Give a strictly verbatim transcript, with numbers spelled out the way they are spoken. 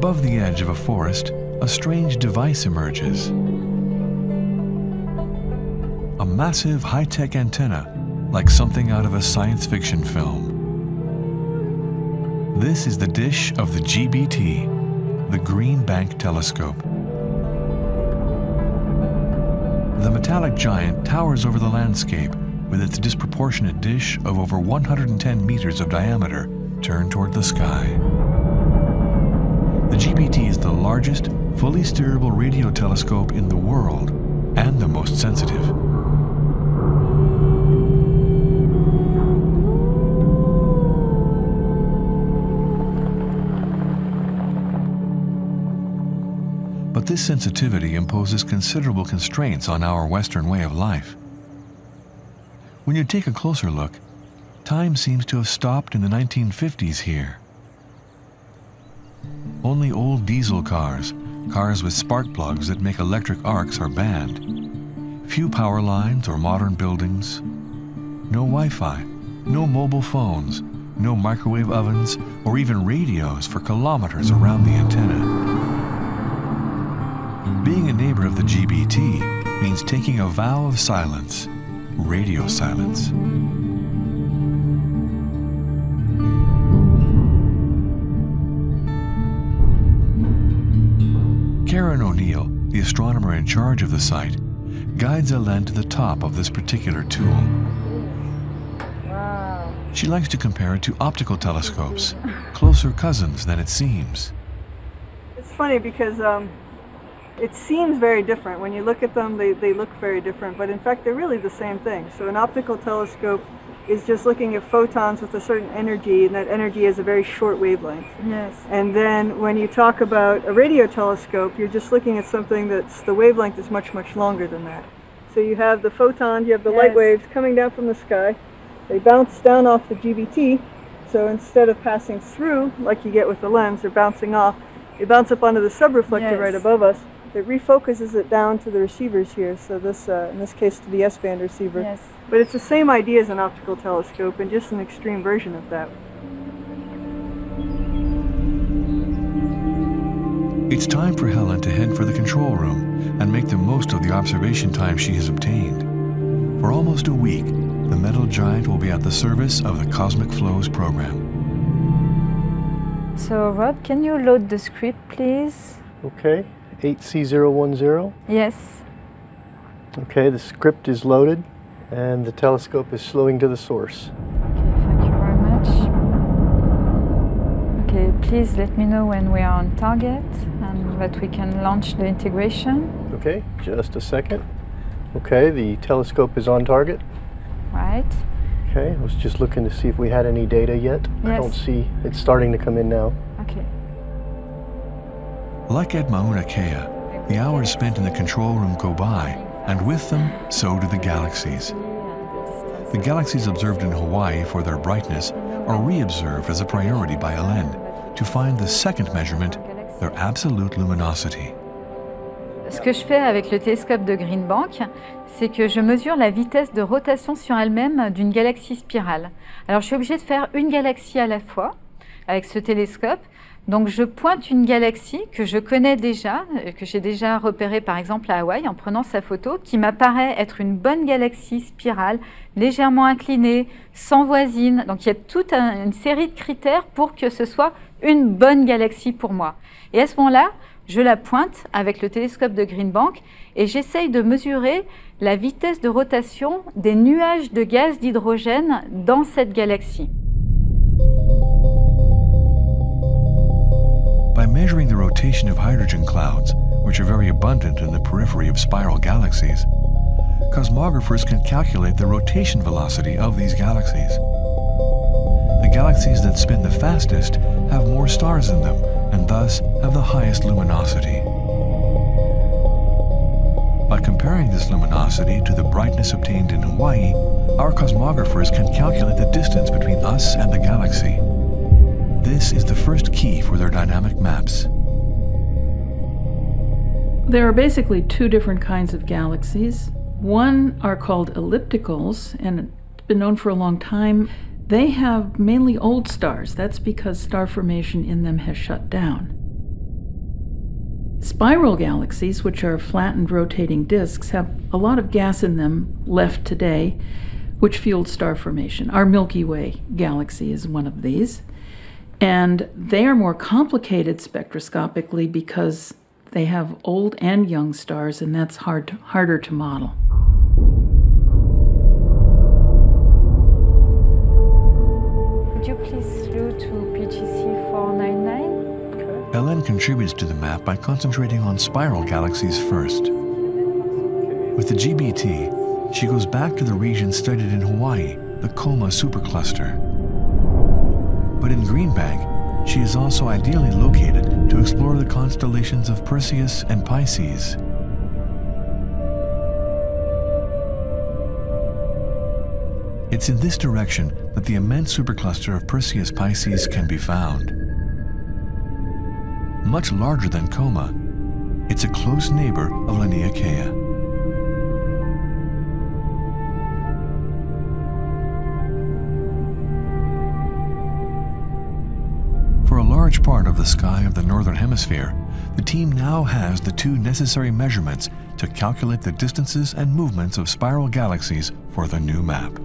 Above the edge of a forest, a strange device emerges. A massive high-tech antenna, like something out of a science fiction film. This is the dish of the G B T, the Green Bank Telescope. The metallic giant towers over the landscape with its disproportionate dish of over one hundred ten meters of diameter turned toward the sky. The G B T is the largest fully steerable radio telescope in the world and the most sensitive. But this sensitivity imposes considerable constraints on our Western way of life. When you take a closer look, time seems to have stopped in the nineteen fifties here. Only old diesel cars, cars with spark plugs that make electric arcs, are banned. Few power lines or modern buildings. No Wi-Fi, no mobile phones, no microwave ovens, or even radios for kilometers around the antenna. Being a neighbor of the G B T means taking a vow of silence, radio silence. Karen O'Neill, the astronomer in charge of the site, guides Hélène to the top of this particular tool. Wow. She likes to compare it to optical telescopes, closer cousins than it seems. It's funny because um, it seems very different. When you look at them, they, they look very different, but in fact, they're really the same thing. So an optical telescope is just looking at photons with a certain energy, and that energy is a very short wavelength. Yes. And then when you talk about a radio telescope, you're just looking at something that's, the wavelength is much, much longer than that. So you have the photons, you have the yes. light waves coming down from the sky. They bounce down off the G B T, so instead of passing through, like you get with the lens, they're bouncing off. They bounce up onto the subreflector yes. right above us. It refocuses it down to the receivers here, so this, uh, in this case, to the S-band receiver. Yes. But it's the same idea as an optical telescope, and just an extreme version of that. It's time for Hélène to head for the control room and make the most of the observation time she has obtained. For almost a week, the metal giant will be at the service of the Cosmic Flows program. So, Rob, can you load the script, please? Okay. eight C zero one zero? Yes. Okay, the script is loaded and the telescope is slowing to the source. Okay, thank you very much. Okay, please let me know when we are on target and that we can launch the integration. Okay, just a second. Okay, the telescope is on target. Right. Okay, I was just looking to see if we had any data yet. Yes. I don't see, it's starting to come in now. Okay. Like at Mauna Kea, the hours spent in the control room go by, and with them, so do the galaxies. The galaxies observed in Hawaii for their brightness are re-observed as a priority by Hélène to find the second measurement, their absolute luminosity. Ce que je fais avec le télescope de Green Bank, c'est que je mesure la vitesse de rotation sur elle-même d'une galaxie spirale. Alors je suis obligée de faire une galaxie à la fois avec ce télescope. Donc je pointe une galaxie que je connais déjà, que j'ai déjà repérée par exemple à Hawaï en prenant sa photo, qui m'apparaît être une bonne galaxie spirale, légèrement inclinée, sans voisine. Donc il y a toute un, une série de critères pour que ce soit une bonne galaxie pour moi. Et à ce moment-là, je la pointe avec le télescope de Green Bank et j'essaye de mesurer la vitesse de rotation des nuages de gaz d'hydrogène dans cette galaxie. By measuring the rotation of hydrogen clouds, which are very abundant in the periphery of spiral galaxies, cosmographers can calculate the rotation velocity of these galaxies. The galaxies that spin the fastest have more stars in them, and thus have the highest luminosity. By comparing this luminosity to the brightness obtained in Hawaii, our cosmographers can calculate the distance between us and the galaxy. This is the first key for their dynamic maps. There are basically two different kinds of galaxies. One are called ellipticals, and it's been known for a long time. They have mainly old stars. That's because star formation in them has shut down. Spiral galaxies, which are flattened rotating disks, have a lot of gas in them left today, which fueled star formation. Our Milky Way galaxy is one of these. And they are more complicated spectroscopically because they have old and young stars, and that's hard to, harder to model. Would you please through to P G C four ninety-nine? Okay. Hélène contributes to the map by concentrating on spiral galaxies first. With the G B T, she goes back to the region studied in Hawaii, the Coma Supercluster. But in Green Bank, she is also ideally located to explore the constellations of Perseus and Pisces. It's in this direction that the immense supercluster of Perseus-Pisces can be found. Much larger than Coma, it's a close neighbor of Laniakea. Part of the sky of the Northern Hemisphere, the team now has the two necessary measurements to calculate the distances and movements of spiral galaxies for the new map.